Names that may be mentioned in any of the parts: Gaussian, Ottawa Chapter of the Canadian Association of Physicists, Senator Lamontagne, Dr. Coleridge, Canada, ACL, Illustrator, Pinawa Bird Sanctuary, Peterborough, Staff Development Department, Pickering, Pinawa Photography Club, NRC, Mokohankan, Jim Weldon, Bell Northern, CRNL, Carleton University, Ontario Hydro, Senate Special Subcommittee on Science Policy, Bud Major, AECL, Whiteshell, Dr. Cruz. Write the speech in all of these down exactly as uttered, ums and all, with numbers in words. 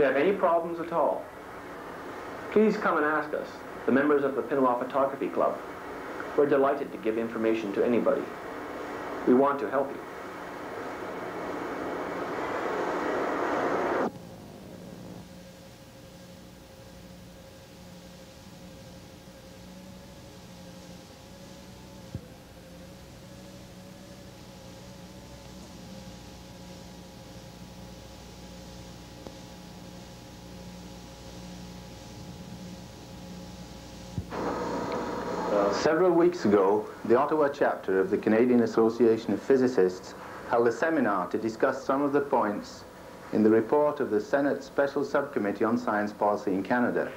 you have any problems at all, please come and ask us, the members of the Pinawa Photography Club. We're delighted to give information to anybody. We want to help you. Several weeks ago, the Ottawa Chapter of the Canadian Association of Physicists held a seminar to discuss some of the points in the report of the Senate Special Subcommittee on Science Policy in Canada.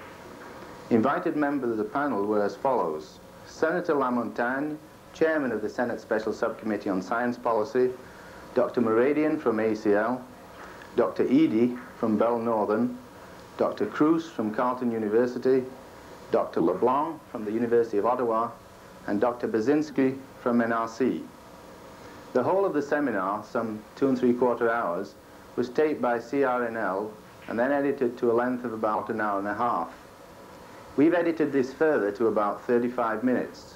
Invited members of the panel were as follows: Senator Lamontagne, Chairman of the Senate Special Subcommittee on Science Policy, Doctor Mooradian from A C L, Doctor Edie from Bell Northern, Doctor Cruz from Carleton University, Doctor LeBlanc from the University of Ottawa, and Doctor Bezinski from N R C. The whole of the seminar, some two and three quarter hours, was taped by C R N L and then edited to a length of about an hour and a half. We've edited this further to about thirty-five minutes.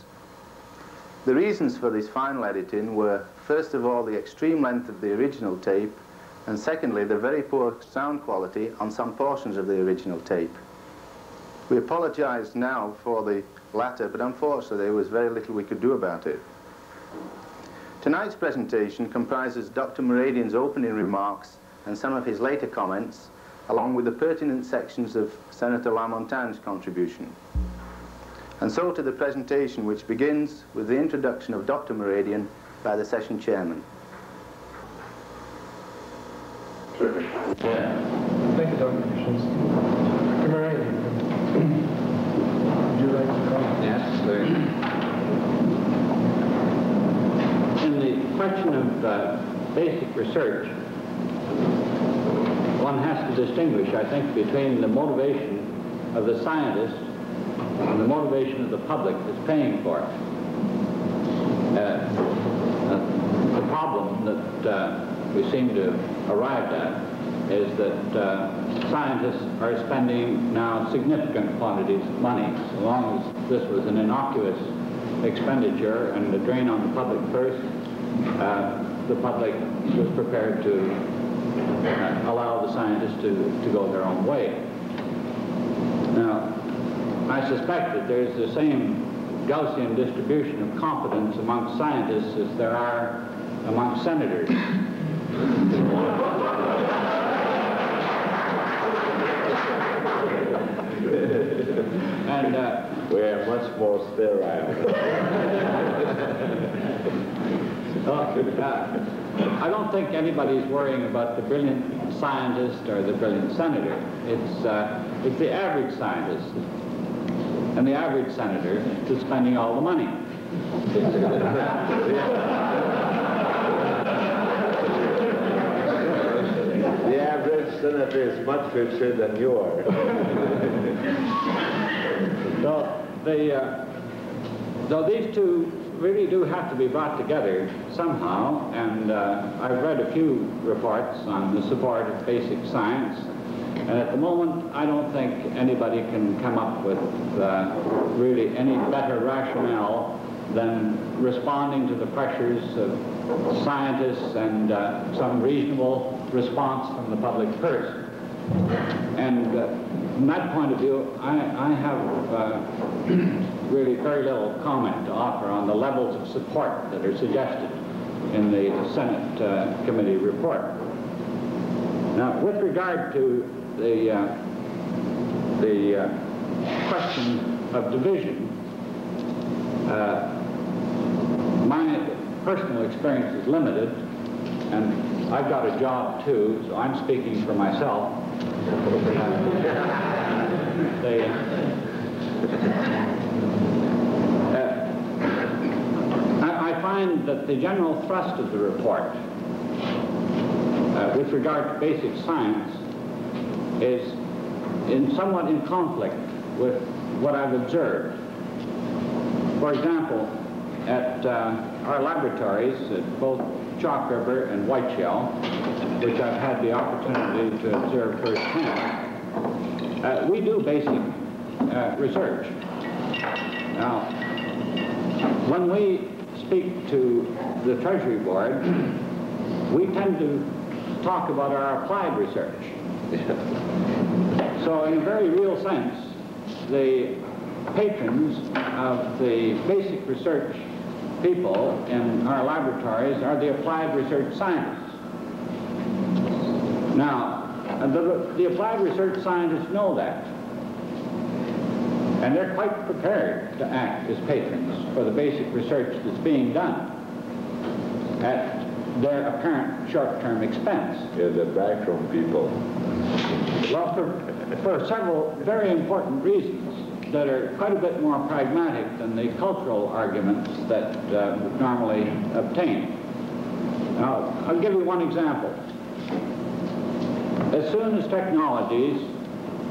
The reasons for this final editing were, first of all, the extreme length of the original tape, and secondly, the very poor sound quality on some portions of the original tape. We apologize now for the latter, but unfortunately there was very little we could do about it. Tonight's presentation comprises Doctor Mooradian's opening remarks and some of his later comments, along with the pertinent sections of Senator Lamontagne's contribution. And so to the presentation, which begins with the introduction of Doctor Mooradian by the session chairman. Terrific. Yeah. Thank you, Doctor Mooradian. Yes, sir. In the question of uh, basic research, one has to distinguish, I think, between the motivation of the scientist and the motivation of the public that's paying for it. Uh, uh, the problem that uh, we seem to have arrived at is that uh, scientists are spending now significant quantities of money. So long as this was an innocuous expenditure and a drain on the public purse, uh, the public was prepared to uh, allow the scientists to, to go their own way. Now, I suspect that there's the same Gaussian distribution of competence amongst scientists as there are amongst senators. And uh, we are much more sterile. uh, I don't think anybody's worrying about the brilliant scientist or the brilliant senator. It's uh, it's the average scientist and the average senator that's spending all the money. The average senator is much richer than you are. So, they, uh, though these two really do have to be brought together somehow, and uh, I've read a few reports on the support of basic science, and at the moment I don't think anybody can come up with uh, really any better rationale than responding to the pressures of scientists and uh, some reasonable response from the public purse. And uh, from that point of view, I, I have uh, really very little comment to offer on the levels of support that are suggested in the Senate uh, committee report. Now, with regard to the, uh, the uh, question of division, uh, my personal experience is limited, and I've got a job too, so I'm speaking for myself. Uh, they, uh, I, I find that the general thrust of the report uh, with regard to basic science is in somewhat in conflict with what I've observed. For example, at uh, our laboratories at both Chalk River and Whiteshell, which I've had the opportunity to observe firsthand, uh, we do basic uh, research. Now, when we speak to the Treasury Board, we tend to talk about our applied research. So in a very real sense, the patrons of the basic research people in our laboratories are the applied research scientists. Now, the, the applied research scientists know that, and they're quite prepared to act as patrons for the basic research that's being done at their apparent short-term expense. Yeah, the backroom people. Well, for, for several very important reasons that are quite a bit more pragmatic than the cultural arguments that uh, normally obtain. Now, I'll give you one example. As soon as technologies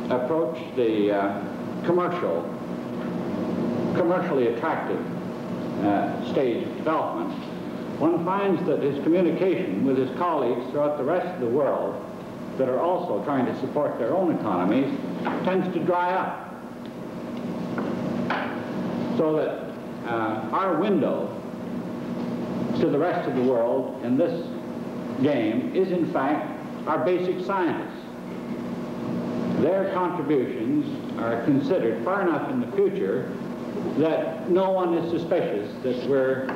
approach the uh, commercial, commercially attractive uh, stage of development, one finds that his communication with his colleagues throughout the rest of the world that are also trying to support their own economies tends to dry up. So that uh, our window to the rest of the world in this game is in fact our basic scientists. Their contributions are considered far enough in the future that no one is suspicious that we're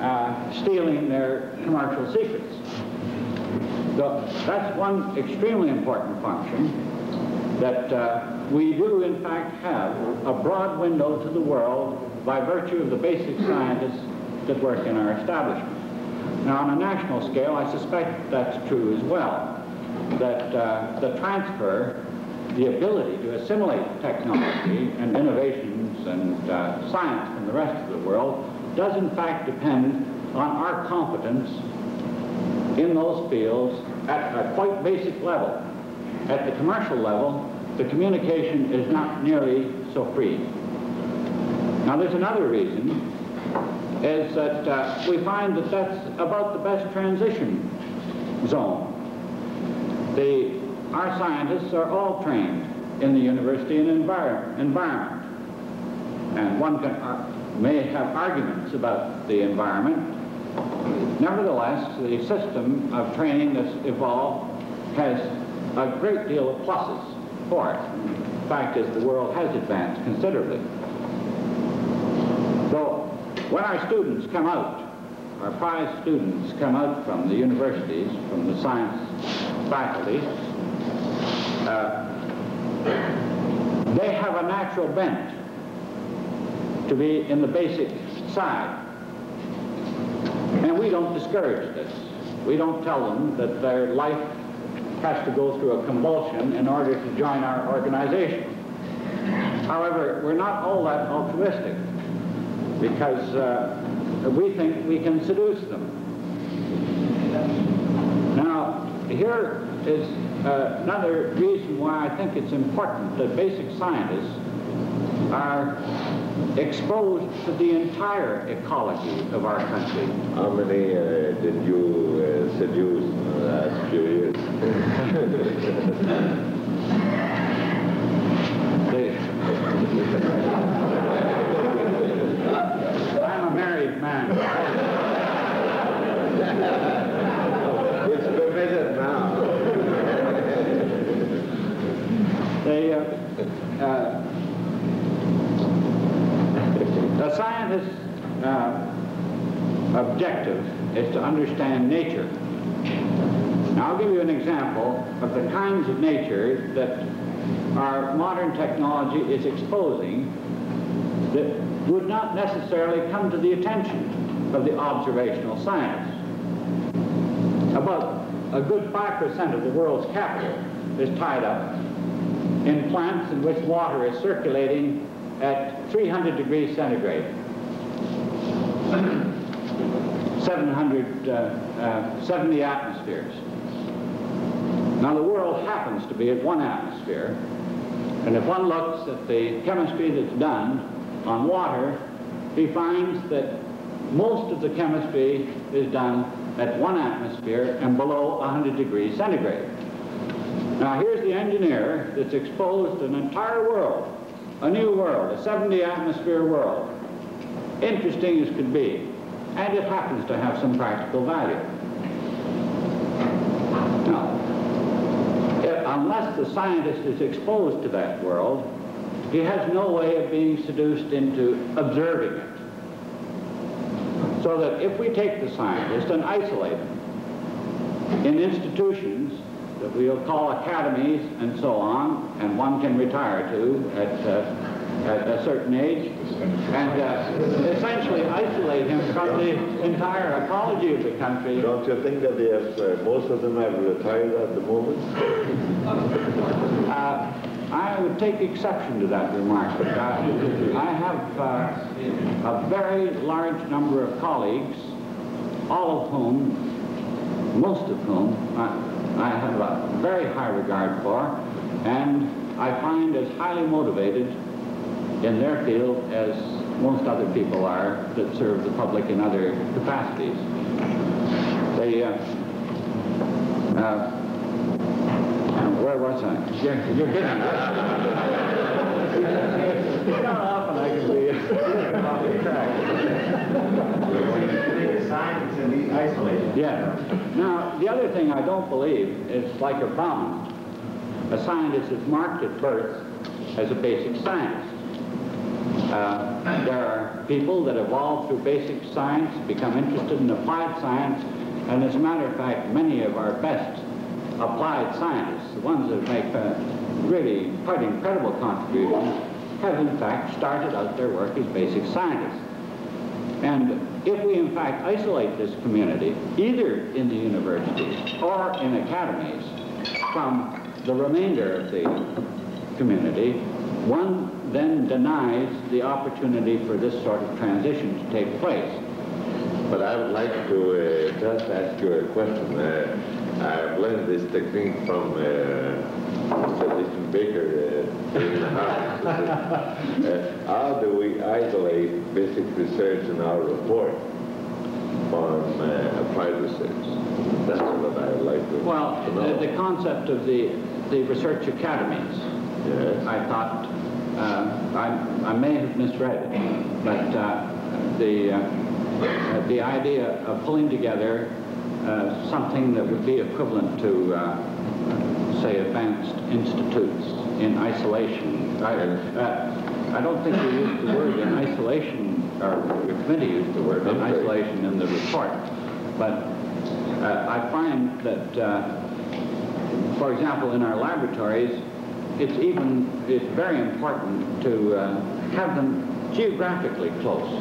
uh, stealing their commercial secrets. So that's one extremely important function, that uh, we do in fact have a broad window to the world by virtue of the basic scientists that work in our establishment. Now, on a national scale, I suspect that's true as well, that uh, the transfer, the ability to assimilate technology and innovations and uh, science from the rest of the world does in fact depend on our competence in those fields at a quite basic level. At the commercial level, the communication is not nearly so free. Now, there's another reason, is that uh, we find that that's about the best transition zone. The, our scientists are all trained in the university and envir environment. And one can, uh, may have arguments about the environment. Nevertheless, the system of training that's evolved has a great deal of pluses. The fact is, the world has advanced considerably. So when our students come out, our prize students come out from the universities, from the science faculty, uh, they have a natural bent to be in the basic side. And we don't discourage this. We don't tell them that their life has to go through a convulsion in order to join our organization. However, we're not all that altruistic, because uh, we think we can seduce them. Now, here is uh, another reason why I think it's important that basic scientists are exposed to the entire ecology of our country. How many uh, did you uh, seduce in the last few years? I'm a married man. It's permitted now. They, uh, uh, the scientist's uh, objective is to understand nature. Now, I'll give you an example of the kinds of nature that our modern technology is exposing that would not necessarily come to the attention of the observational science. About a good five percent of the world's capital is tied up in plants in which water is circulating at three hundred degrees centigrade, seven hundred seventy atmospheres. Now, the world happens to be at one atmosphere, and if one looks at the chemistry that's done on water, he finds that most of the chemistry is done at one atmosphere and below one hundred degrees centigrade. Now here's the engineer that's exposed an entire world, a new world, a seventy atmosphere world, interesting as could be, and it happens to have some practical value. Now, if, unless the scientist is exposed to that world, he has no way of being seduced into observing it. So that if we take the scientist and isolate him in institutions that we'll call academies and so on, and one can retire to at, uh, at a certain age, and uh, essentially isolate him from the entire ecology of the country. Don't you think that they have, uh, most of them have retired at the moment? uh, I would take exception to that remark, but uh, I have uh, a very large number of colleagues, all of whom, most of whom, I, I have a very high regard for, and I find as highly motivated in their field as most other people are that serve the public in other capacities. They, uh, uh, Where was I? You're, you're getting it. Not often I can be off the track. The science and be isolated. Yeah. Now, the other thing I don't believe is like a bound. A scientist is marked at birth as a basic science. Uh, there are people that evolve through basic science, become interested in applied science, and as a matter of fact, many of our best applied scientists, the ones that make uh, really quite incredible contributions, have in fact started out their work as basic scientists. And if we in fact isolate this community, either in the universities or in academies, from the remainder of the community, one then denies the opportunity for this sort of transition to take place. But I would like to uh, just ask you a question. Uh, I've learned this technique from uh, Mister Baker. Uh, in the house. uh, how do we isolate basic research in our report from uh, applied research? That's what I would like to well, know. Well, the, the concept of the, the research academies, yes. I thought, uh, I, I may have misread it, but uh, the, uh, the idea of pulling together Uh, something that would be equivalent to, uh, say, advanced institutes in isolation. I, uh, I don't think we used the word in isolation, or the committee used the word in isolation in the report, but uh, I find that, uh, for example, in our laboratories, it's even, it's very important to uh, have them geographically close.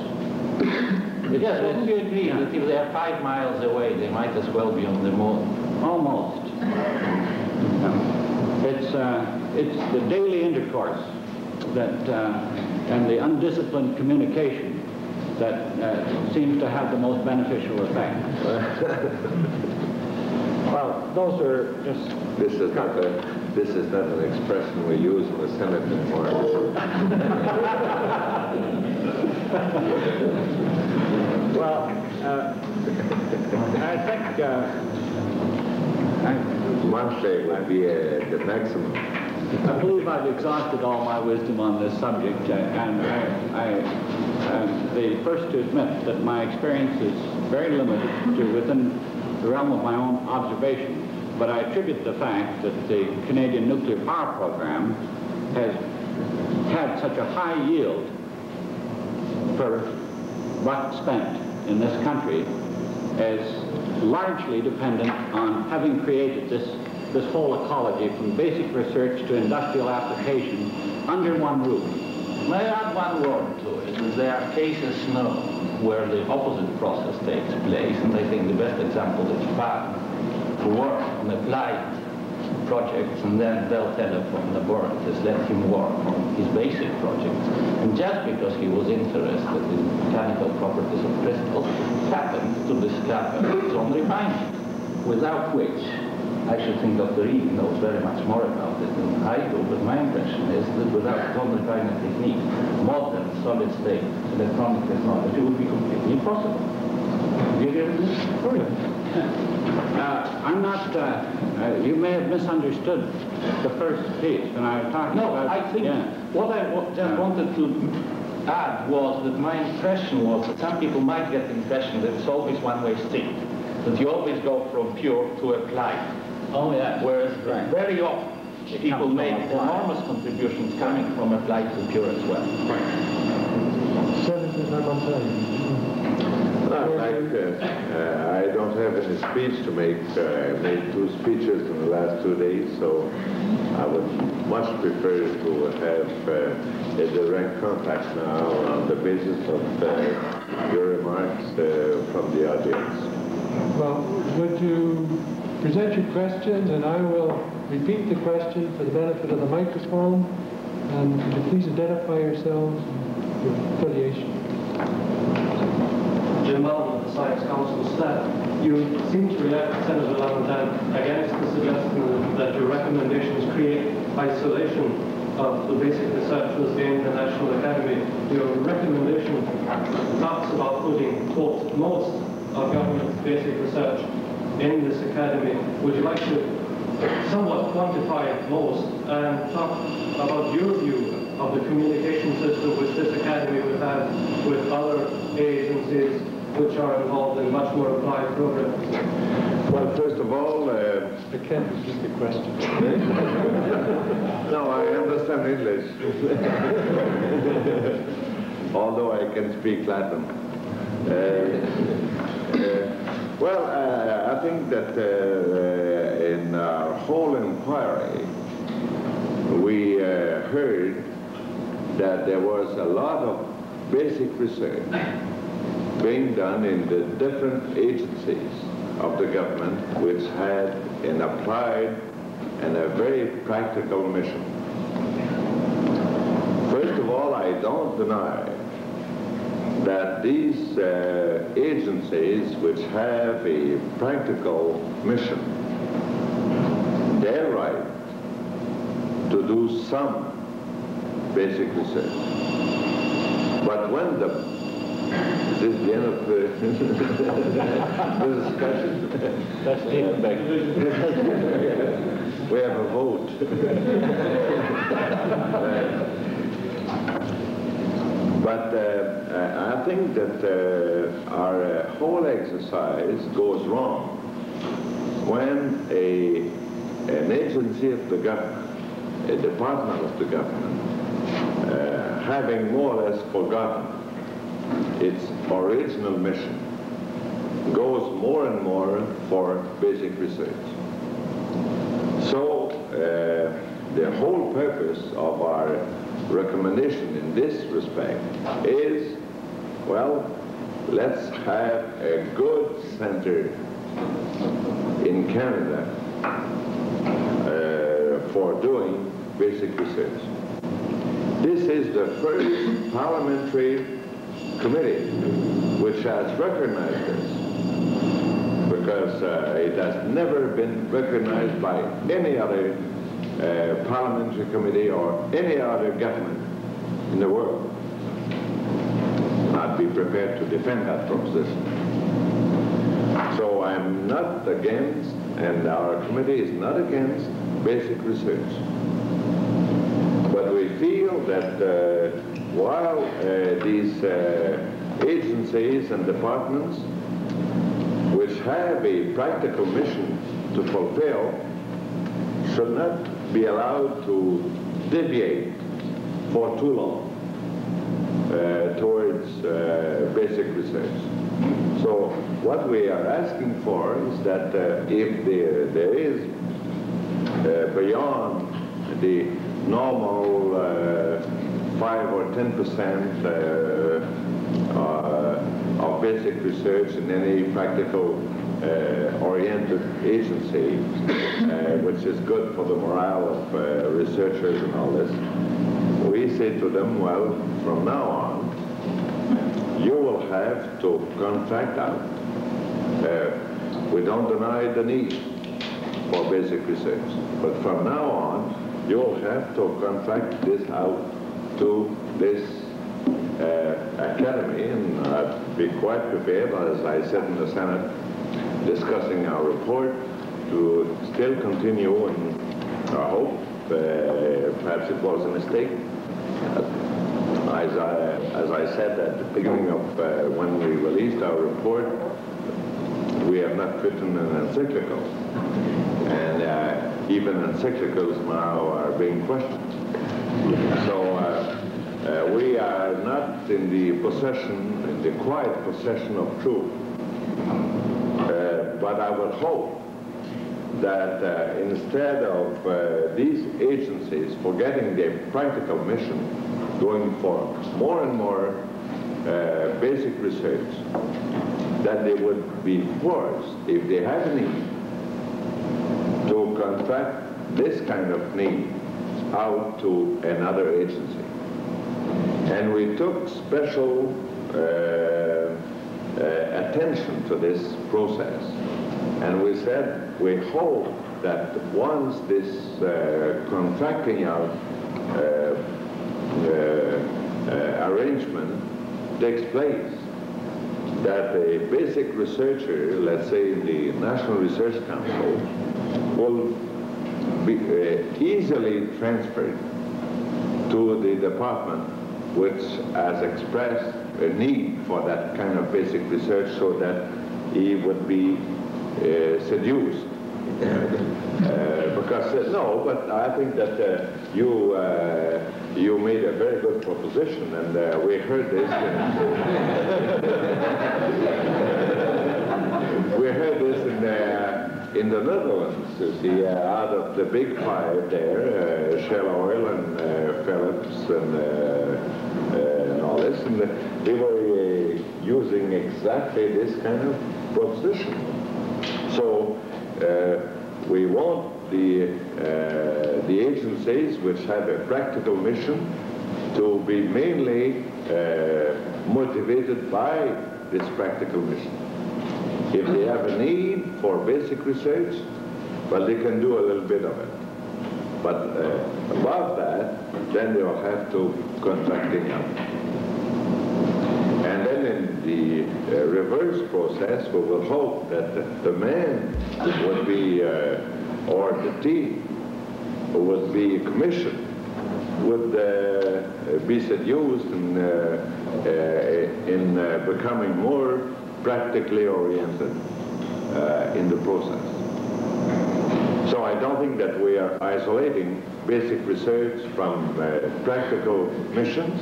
It's, yes, wouldn't you agree yeah. that if they are five miles away, they might as well be on the moon? Almost. Yeah. It's, uh, it's the daily intercourse that, uh, and the undisciplined communication that uh, seems to have the most beneficial effect. Well, those are just... This is not a, this is not an expression we use in the Senate anymore. Well, uh, I think uh, Monday might be uh, the maximum. I believe I've exhausted all my wisdom on this subject, uh, and I, I am the first to admit that my experience is very limited to within the realm of my own observation. But I attribute the fact that the Canadian nuclear power program has had such a high yield per buck spent in this country is largely dependent on having created this, this whole ecology from basic research to industrial application under one roof. May I add one word to it? There are cases known where the opposite process takes place, and I think the best example is Japan, who worked on applied projects and then Bell Telephone Laboratories let him work on his basic projects. And just because he was interested in mechanical properties of crystals, happened to discover his own refinement, without which I should think Doctor Edie knows very much more about it than I do, but my impression is that without his own refinement technique, modern solid-state electronic technology would be completely impossible. Do you agree with this? Uh, I'm not, uh, uh, you may have misunderstood the first speech when I was talking no, about... No, I think yeah. what I w just uh, wanted to add was that my impression was that some people might get the impression that it's always one-way street, that you always go from pure to applied. Oh, yeah. Whereas right. very often it people made enormous contributions coming from applied to pure as well. Right. Senator Lamontagne. No, like, uh, uh, I don't have any speech to make. Uh, I made two speeches in the last two days, so I would much prefer to have uh, a direct contact now on the basis of uh, your remarks uh, from the audience. Well, would you present your question, and I will repeat the question for the benefit of the microphone, and could you please identify yourselves and your affiliation? Jim Weldon, the Science Council staff. You seem to react, Senator Lamontagne, against the suggestion that your recommendations create isolation of the basic researchers in the National Academy. Your recommendation talks about putting, quote, most of government's basic research in this academy. Would you like to somewhat quantify at most and talk about your view of the communication system which this academy would have with other agencies which are involved in much more applied programs? Well, first of all, uh, I can't repeat the question. No, I understand English, although I can speak Latin. Uh, uh, Well, uh, I think that uh, in our whole inquiry, we uh, heard that there was a lot of basic research being done in the different agencies of the government, which had an applied and a very practical mission. First of all, I don't deny that these uh, agencies which have a practical mission, they're right to do some basic research. But when the, this is the end of the discussion. That's the end back. We have a vote. But uh, I think that uh, our uh, whole exercise goes wrong when a, an agency of the government, a department of the government, uh, having more or less forgotten its original mission, goes more and more for basic research. So uh, the whole purpose of our recommendation in this respect is, well, let's have a good center in Canada uh, for doing basic research. This is the first parliamentary committee which has recognized this, because uh, it has never been recognized by any other Uh, parliamentary committee or any other government in the world. I'd be prepared to defend that proposition. So I'm not against, and our committee is not against, basic research. But we feel that uh, while uh, these uh, agencies and departments which have a practical mission to fulfill should not be allowed to deviate for too long uh, towards uh, basic research. So what we are asking for is that uh, if there, there is uh, beyond the normal uh, five or ten percent uh, uh, of basic research in any practical Uh, oriented agency, uh, which is good for the morale of uh, researchers and all this, we say to them, well, from now on, you will have to contract out. Uh, we don't deny the need for basic research, but from now on, you'll have to contract this out to this uh, academy, and I'd be quite prepared, as I said in the Senate, discussing our report, to still continue, and I hope, uh, perhaps it was a mistake, as I, as I said at the beginning of uh, when we released our report, we have not written an encyclical, and uh, even encyclicals now are being questioned. So uh, uh, we are not in the possession, in the quiet possession of truth, uh, but I would hope that uh, instead of uh, these agencies forgetting their practical mission, going for more and more uh, basic research, that they would be forced, if they have a need, to contract this kind of need out to another agency. And we took special uh, uh, attention to this process. And we said, we hope that once this uh, contracting out uh, uh, uh, arrangement takes place, that a basic researcher, let's say in the National Research Council, will be uh, easily transferred to the department which has expressed a need for that kind of basic research, so that he would be Uh, seduced, uh, because uh, no, but I think that uh, you uh, you made a very good proposition, and uh, we heard this. In, we heard this in the in the Netherlands. You see, uh, out of the big five there, uh, Shell Oil and uh, Philips and, uh, uh, and all this, and they were uh, using exactly this kind of proposition. So uh, we want the, uh, the agencies which have a practical mission to be mainly uh, motivated by this practical mission. If they have a need for basic research, well, they can do a little bit of it. But uh, above that, then they will have to contract it out. And then in the uh, reverse process, we will hope that the, the man would be, uh, or the team would be commissioned, would uh, be seduced in, uh, uh, in uh, becoming more practically oriented uh, in the process. So I don't think that we are isolating basic research from uh, practical missions.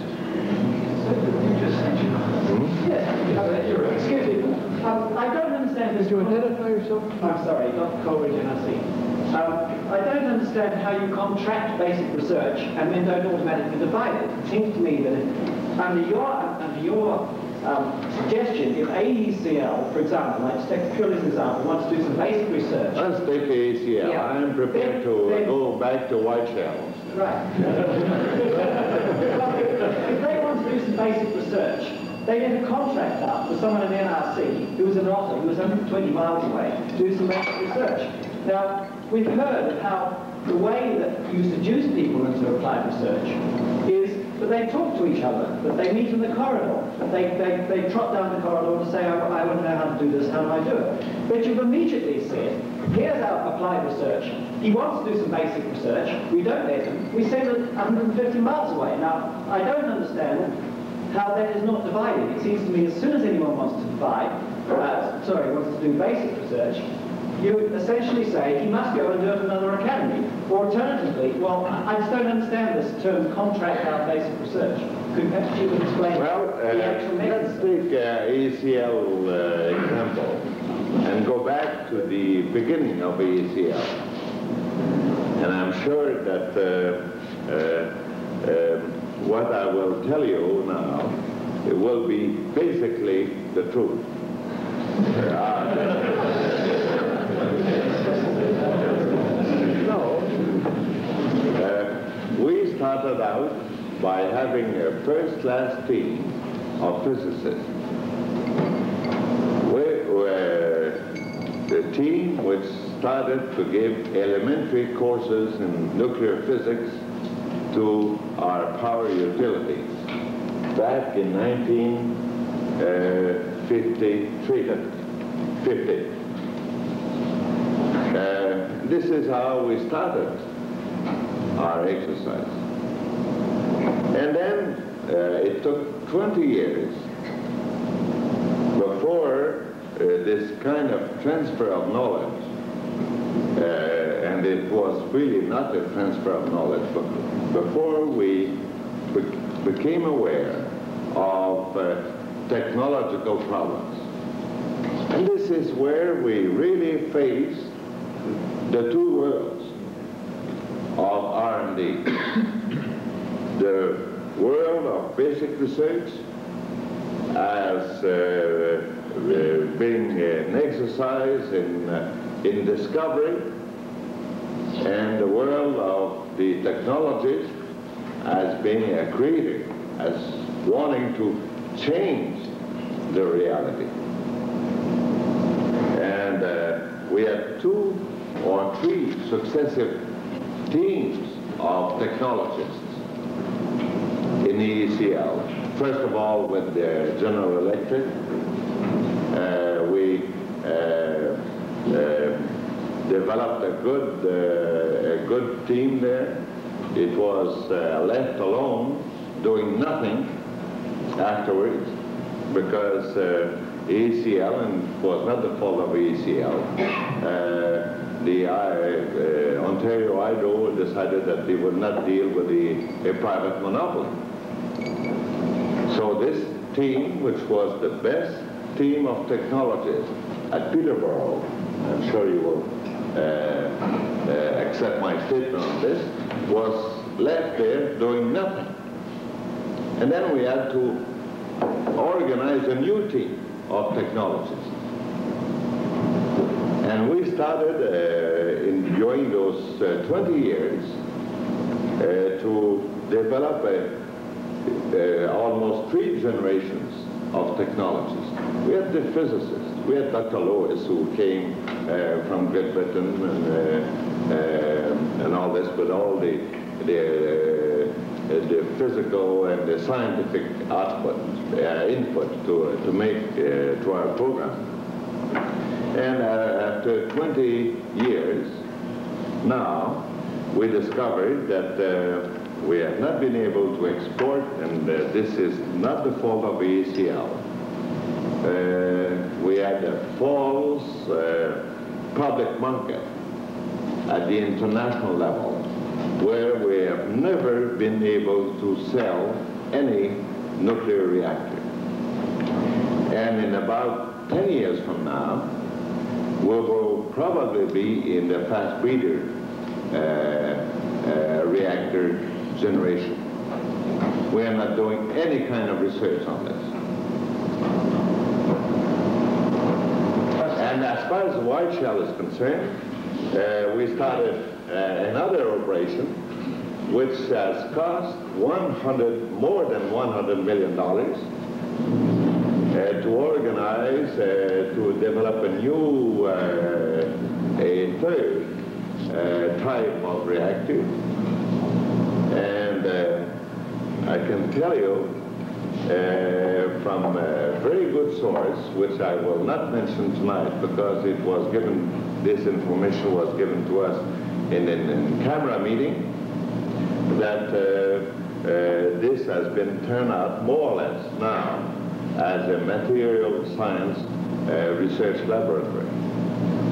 Yes. Excuse me. Um, I don't understand. Did you identify yourself? I'm sorry, Doctor Coleridge, N R C. Um, I don't understand how you contract basic research and then don't automatically divide it. It seems to me that if, under your under your um, suggestion, if A E C L, for example, let's take the Curly's example, wants to do some basic research. Let's take A E C L. Yeah. I'm prepared then, to then, go back to Whiteshell. Right. If they want to do some basic research, they did a contract out with someone in the N R C who was an author, who was one hundred twenty miles away, to do some basic research. Now, we've heard of how the way that you seduce people into applied research is that they talk to each other, that they meet in the corridor, that they, they, they trot down the corridor and say, I, I want to know how to do this, how do I do it? But you've immediately said, here's our applied research. He wants to do some basic research. We don't let him. We send him one hundred fifty miles away. Now, I don't understand how that is not divided. It seems to me as soon as anyone wants to divide, uh, sorry, wants to do basic research, you essentially say he must go and do it in another academy. Or alternatively, well, I just don't understand this term contract out basic research. Could perhaps you explain well, uh, the actual mechanism? Let's take uh, A E C L uh, example and go back to the beginning of A E C L. And I'm sure that uh, uh, um, what I will tell you now, it will be basically the truth. No, uh, we started out by having a first-class team of physicists. We were the team which started to give elementary courses in nuclear physics to our power utilities back in nineteen fifty-three, fifty. this is how we started our exercise. And then uh, it took twenty years before uh, this kind of transfer of knowledge, uh, and it was really not a transfer of knowledge, but before we be became aware of uh, technological problems. And this is where we really face the two worlds of R and D. The world of basic research has uh, been an exercise in, uh, in discovery, and the world of the technologies has been uh, created as wanting to change the reality. And uh, we have two or three successive teams of technologists in the A E C L. First of all, with the General Electric, uh, we uh, uh, developed a good, uh, a good team there. It was uh, left alone, doing nothing afterwards, because uh, A E C L, and was not the fault of A E C L, uh, the uh, uh, Ontario Hydro decided that they would not deal with the, a private monopoly. So this team, which was the best team of technologists at Peterborough, I'm sure you will uh, uh, accept my statement on this, was left there doing nothing. And then we had to organize a new team of technologists. And we started uh, in, during those uh, twenty years uh, to develop a, uh, almost three generations of technologists. We had the physicists. We had Doctor Lewis, who came uh, from Great Britain and, uh, uh, and all this, but all the, the uh, the physical and the scientific output, uh, input to, uh, to make uh, to our program. And uh, after twenty years now, we discovered that uh, we have not been able to export, and uh, this is not the fault of the A E C L. Uh, we had a false uh, public market at the international level, where we have never been able to sell any nuclear reactor. And in about ten years from now, we will probably be in the fast breeder uh, uh, reactor generation. We are not doing any kind of research on this. And as far as Whiteshell is concerned, uh, we started Uh, another operation which has cost one hundred more than one hundred million dollars uh, to organize uh, to develop a new uh, a third uh, type of reactor. And uh, I can tell you uh, from a very good source, which I will not mention tonight because it was given, this information was given to us in a camera meeting, that uh, uh, this has been turned out more or less now as a material science uh, research laboratory.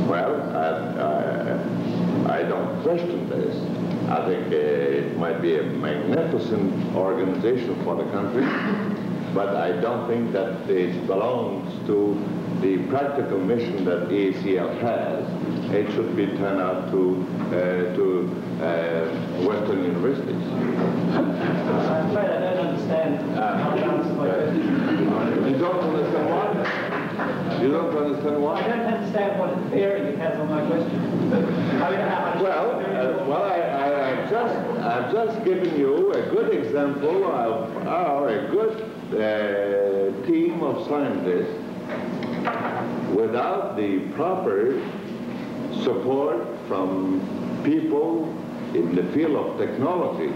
Well, I, I, I don't question this. I think uh, it might be a magnificent organization for the country, but I don't think that it belongs to the practical mission that A E C L has. It should be turned out to uh, to uh, Western universities. I'm afraid I don't understand. Uh, you, uh, you don't understand what? You don't understand what? I don't understand what bearing it has on my question. I mean, how well, uh, well, I, I, I just I've just given you a good example of how a good uh, team of scientists, without the proper support from people in the field of technology.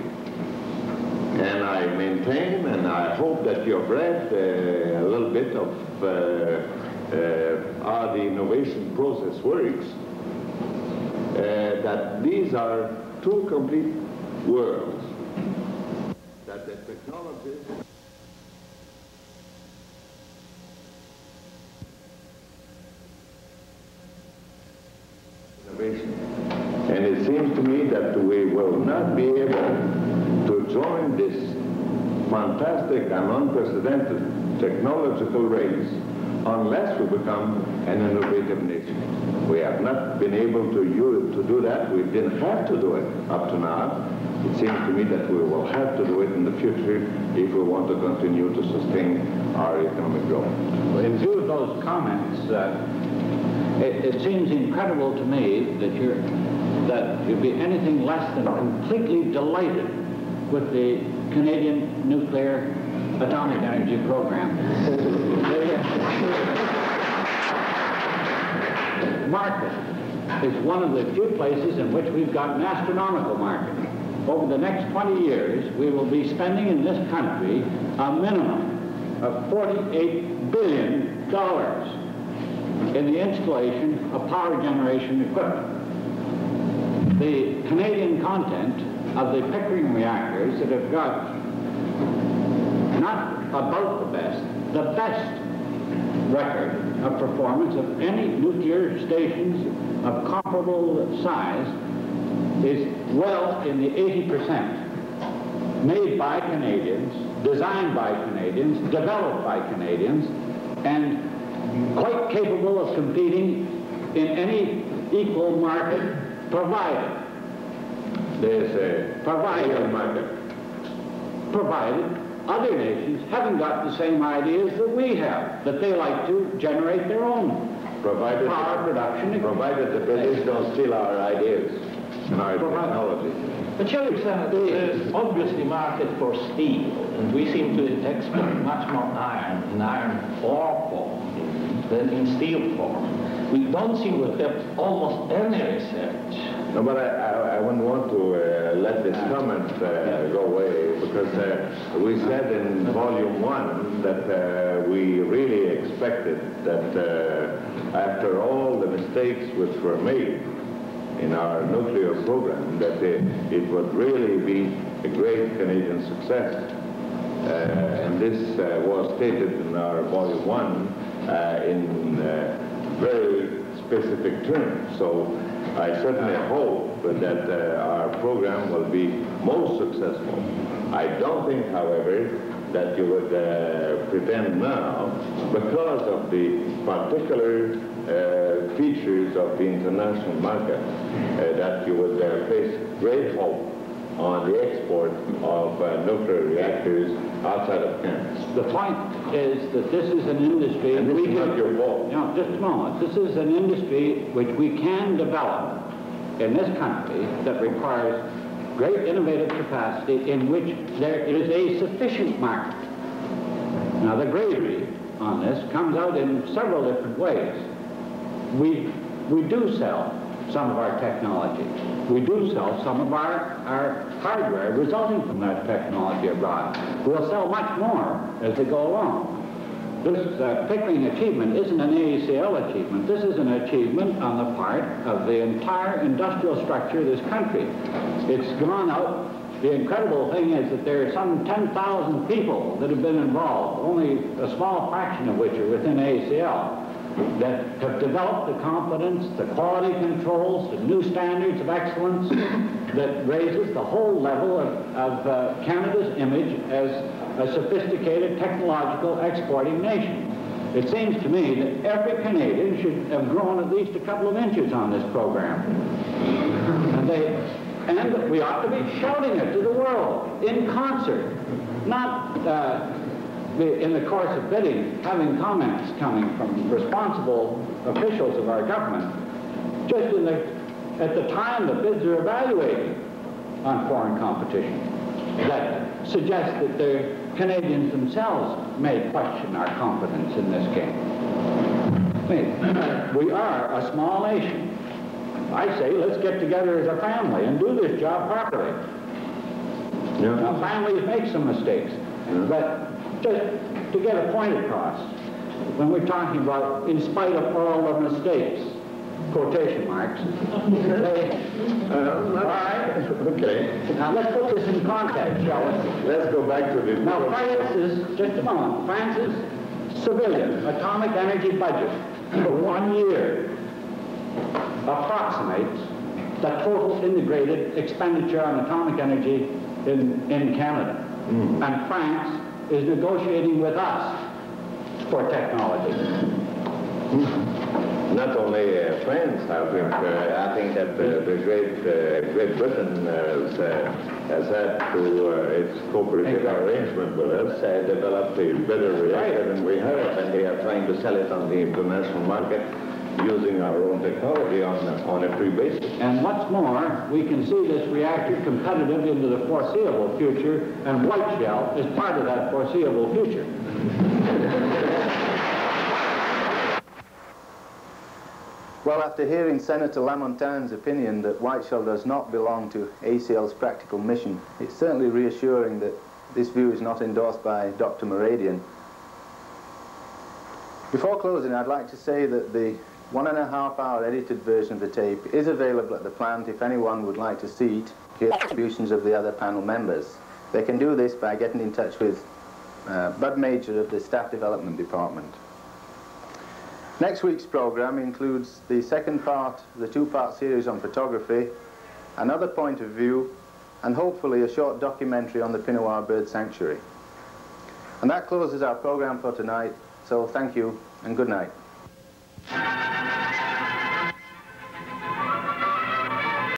And I maintain, and I hope that you've read uh, a little bit of uh, uh, how the innovation process works. Uh, uh, that these are two complete worlds, that the technology... And it seems to me that we will not be able to join this fantastic and unprecedented technological race unless we become an innovative nation. We have not been able to use, to do that. We didn't have to do it up to now. It seems to me that we will have to do it in the future if we want to continue to sustain our economic growth. Well, in view of those comments, uh, It, it seems incredible to me that you're, that you'd be anything less than completely delighted with the Canadian nuclear atomic energy program. Market is one of the few places in which we've got an astronomical market. Over the next twenty years, we will be spending in this country a minimum of forty-eight billion dollars in the installation of power generation equipment. The Canadian content of the Pickering reactors that have got not about the best, the best record of performance of any nuclear stations of comparable size is well in the eighty percent. Made by Canadians, designed by Canadians, developed by Canadians, and quite capable of competing in any equal market, provided there's a provided market, provided other nations haven't got the same ideas that we have, that they like to generate their own provided power the, production. Provided the British don't steal our ideas and our provided. Technology. But shall we say, there's obviously market for steel, and we seem to export much more iron in iron ore form than in steel form. We don't seem to have almost any research. No, but I, I, I wouldn't want to uh, let this comment uh, yeah. go away, because uh, we said in volume one that uh, we really expected that uh, after all the mistakes which were made in our nuclear program, that it, it would really be a great Canadian success. Uh, and this uh, was stated in our volume one, Uh, in uh, very specific terms. So I certainly hope that uh, our program will be most successful. I don't think, however, that you would uh, pretend now, because of the particular uh, features of the international market, uh, that you would uh, place great hope on the export of uh, nuclear reactors outside of Canada. The point is that this is an industry... And this we is can, not your fault. No, just a moment. This is an industry which we can develop in this country that requires great innovative capacity, in which there is a sufficient market. Now, the gravy on this comes out in several different ways. We, we do sell some of our technology. We do sell some of our, our hardware resulting from that technology abroad. We'll sell much more as we go along. This uh, Pickering achievement isn't an A E C L achievement. This is an achievement on the part of the entire industrial structure of this country. It's gone out. The incredible thing is that there are some ten thousand people that have been involved, only a small fraction of which are within A E C L, that have developed the confidence, the quality controls, the new standards of excellence that raises the whole level of, of uh, Canada's image as a sophisticated technological exporting nation. It seems to me that every Canadian should have grown at least a couple of inches on this program. And, they, and that we ought to be shouting it to the world in concert, not uh, in the course of bidding, having comments coming from responsible officials of our government, just in the, at the time the bids are evaluated on foreign competition, that suggests that the Canadians themselves may question our competence in this game. I mean, we are a small nation. I say, let's get together as a family and do this job properly. Yeah. Now, families make some mistakes, yeah. but just to get a point across, when we're talking about in spite of all the mistakes, quotation marks. they, uh, all right. Okay. Now let's put this in context, shall we? Let's go back to the... Now, France is, just a moment, France's civilian atomic energy budget for one year approximates the total integrated expenditure on atomic energy in, in Canada. Mm. And France is negotiating with us for technology. Mm. Not only uh, France, I think, uh, I think that uh, the Great, uh, Great Britain has, uh, has had to uh, its cooperative exactly. arrangement with us, uh, developed a better reactor right. than we have, and they are trying to sell it on the international market, using our own technology on a, on a free basis. And what's more, we can see this reactor competitive into the foreseeable future, and Whiteshell is part of that foreseeable future. Well, after hearing Senator Lamontagne's opinion that Whiteshell does not belong to A C L's practical mission, it's certainly reassuring that this view is not endorsed by Doctor Mooradian. Before closing, I'd like to say that the one and a half hour edited version of the tape is available at the plant if anyone would like to see it, hear the contributions of the other panel members. They can do this by getting in touch with uh, Bud Major of the Staff Development Department. Next week's programme includes the second part of the two-part series on photography, another point of view, and hopefully a short documentary on the Pinawa Bird Sanctuary. And that closes our programme for tonight, so thank you and good night.